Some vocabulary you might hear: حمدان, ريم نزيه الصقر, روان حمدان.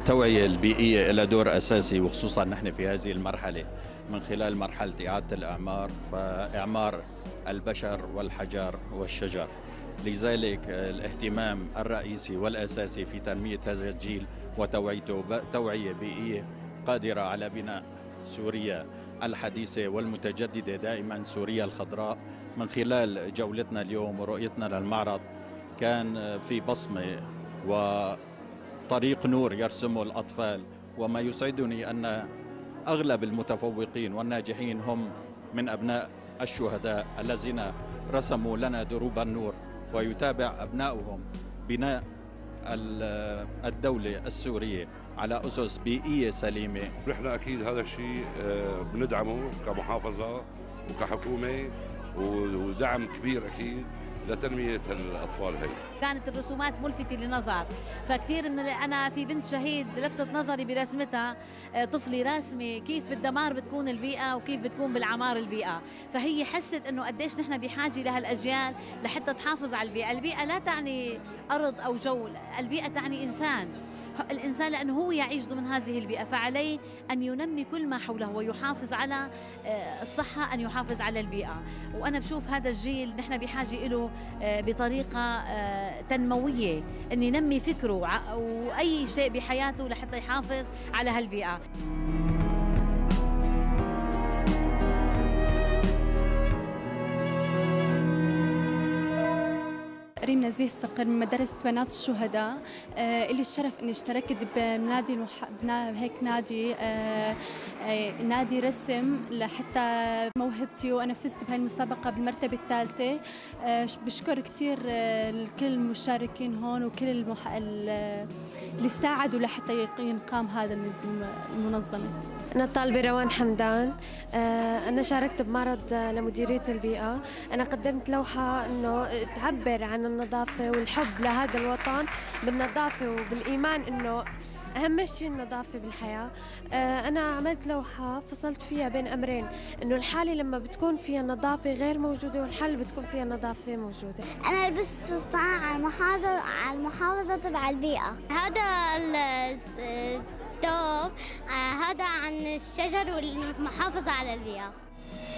التوعية البيئية لها دور أساسي، وخصوصا نحن في هذه المرحلة من خلال مرحلة إعادة الأعمار، فإعمار البشر والحجر والشجر. لذلك الاهتمام الرئيسي والأساسي في تنمية هذا الجيل وتوعيته توعية بيئية قادرة على بناء سوريا الحديثة والمتجددة دائما، سوريا الخضراء. من خلال جولتنا اليوم ورؤيتنا للمعرض كان في بصمة وطريق نور يرسمه الأطفال، وما يسعدني أن أغلب المتفوقين والناجحين هم من أبناء الشهداء الذين رسموا لنا دروب النور، ويتابع أبناؤهم بناء الدولة السورية على أسس بيئية سليمة. نحن أكيد هذا الشيء بندعمه كمحافظة وكحكومة، ودعم كبير أكيد لتنمية الأطفال. هي كانت الرسومات ملفتة للنظر، فكثير من أنا في بنت شهيد لفتت نظري برسمتها، طفلة راسمة كيف بالدمار بتكون البيئة وكيف بتكون بالعمار البيئة، فهي حست إنه قديش نحن بحاجة لهالأجيال لحتى تحافظ على البيئة. البيئة لا تعني أرض أو جو، البيئة تعني إنسان، الإنسان لأنه هو يعيش ضمن هذه البيئة، فعليه أن ينمي كل ما حوله ويحافظ على الصحة، أن يحافظ على البيئة. وأنا بشوف هذا الجيل نحن بحاجة له بطريقة تنموية، أن ينمي فكره وأي شيء بحياته لحتى يحافظ على هالبيئة. ريم نزيه الصقر من مدرسة بنات الشهداء، إلي الشرف إني اشتركت بنادي هيك نادي نادي رسم لحتى موهبتي، وأنا فزت بهاي المسابقة بالمرتبة الثالثة. بشكر كثير كل المشاركين هون وكل اللي ساعدوا لحتى ينقام هذا المنظمة. أنا الطالبة روان حمدان، أنا شاركت بمعرض لمديرية البيئة. أنا قدمت لوحة إنه تعبر عن النظافة والحب لهذا الوطن بالنظافة وبالإيمان إنه أهم شيء النظافة بالحياة. أنا عملت لوحة فصلت فيها بين أمرين، إنه الحالة لما بتكون فيها النظافة غير موجودة، والحالة بتكون فيها النظافة موجودة. أنا لبست فستان على المحافظة تبع البيئة. هذا التوب هذا عن الشجر والمحافظة على البيئة.